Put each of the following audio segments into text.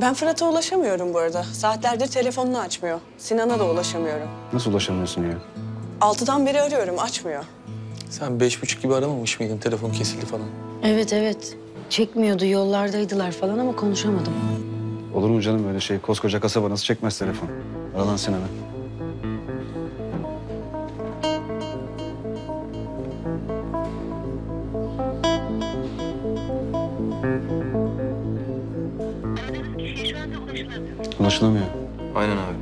Ben Fırat'a ulaşamıyorum bu arada. Saatlerdir telefonunu açmıyor. Sinan'a da ulaşamıyorum. Nasıl ulaşamıyorsun ya? 6'dan beri arıyorum, açmıyor. Sen 5.30 gibi aramamış mıydın? Telefon kesildi falan. Evet. Çekmiyordu, yollardaydılar falan ama konuşamadım. Olur mu canım böyle şey? Koskoca kasaba nasıl çekmez telefon? Ara lan Sinan'a. Ulaşılamıyor. Aynen abi.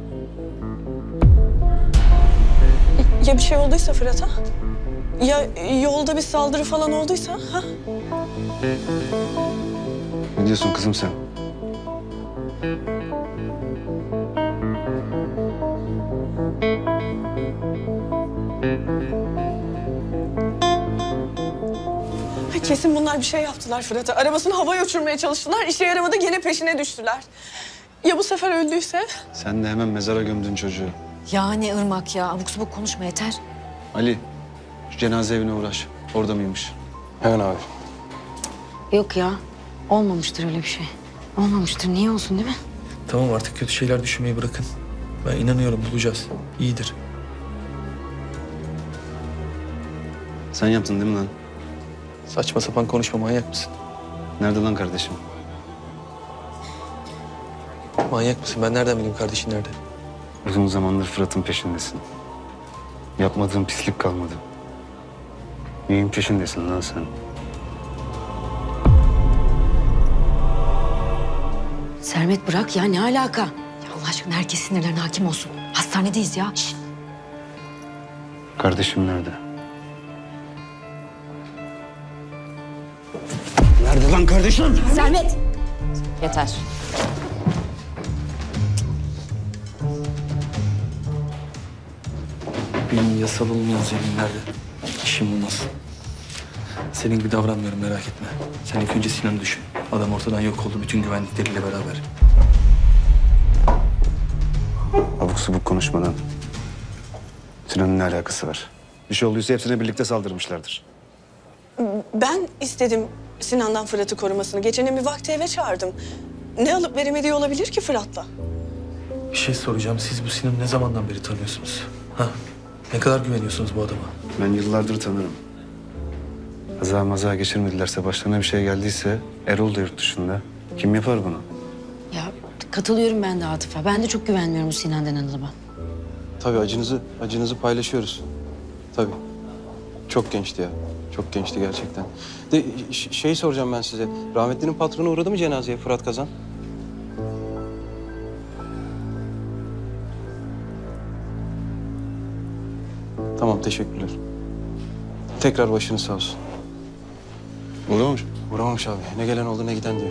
Ya bir şey olduysa Fırat'a? Ya yolda bir saldırı falan olduysa? Ha? Ne diyorsun kızım sen? Kesin bunlar bir şey yaptılar Fırat'a. Arabasını havaya uçurmaya çalıştılar. İşe yaramadı, gene peşine düştüler. Ya bu sefer öldüyse? Sen de hemen mezara gömdün çocuğu. Yani Irmak ya, abuk subuk konuşma yeter. Ali, şu cenaze evine uğraş. Orada mıymış? Hemen abi. Yok ya, olmamıştır öyle bir şey. Olmamıştır, niye olsun değil mi? Tamam artık kötü şeyler düşünmeyi bırakın. Ben inanıyorum bulacağız, iyidir. Sen yaptın değil mi lan? Saçma sapan konuşma, manyak mısın? Nerede lan kardeşim? Manyak mısın? Ben nereden bileyim kardeşin nerede? Uzun zamandır Fırat'ın peşindesin. Yapmadığın pislik kalmadı. Neyin peşindesin lan sen? Sermet bırak ya, ne alaka? Ya Allah aşkına herkes sinirlerine hakim olsun. Hastanedeyiz ya. Şişt. Kardeşim nerede? Nerede lan kardeşim? Sermet! Yeter. Benim yasal olmayan zeminlerde işim olmaz. Senin gibi davranmıyorum, merak etme. Sen ilk önce Sinan'ı düşün. Adam ortadan yok oldu bütün güvenlikleriyle beraber. Abuk subuk konuşmadan Sinan'ın ne alakası var? Bir şey olduysa hepsine birlikte saldırmışlardır. Ben istedim Sinan'dan Fırat'ı korumasını. Gecenin bir vakti eve çağırdım. Ne alıp veremediği olabilir ki Fırat'la? Bir şey soracağım. Siz bu Sinan'ı ne zamandan beri tanıyorsunuz? Ha? Ne kadar güveniyorsunuz bu adama? Ben yıllardır tanırım. Kaza maza geçirmedilerse, başlarına bir şey geldiyse... Erol da yurt dışında. Kim yapar bunu? Ya katılıyorum ben de Atıfa. Ben de çok güvenmiyorum Sinan denen adama. Tabii acınızı paylaşıyoruz. Tabii. Çok gençti ya. Çok gençti gerçekten. De şey soracağım ben size. Rahmetli'nin patronu uğradı mı cenazeye Fırat Kazan? Tamam, teşekkürler. Tekrar başınız sağ olsun. Uğramamış? Uğramamış abi. Ne gelen oldu ne giden diyor.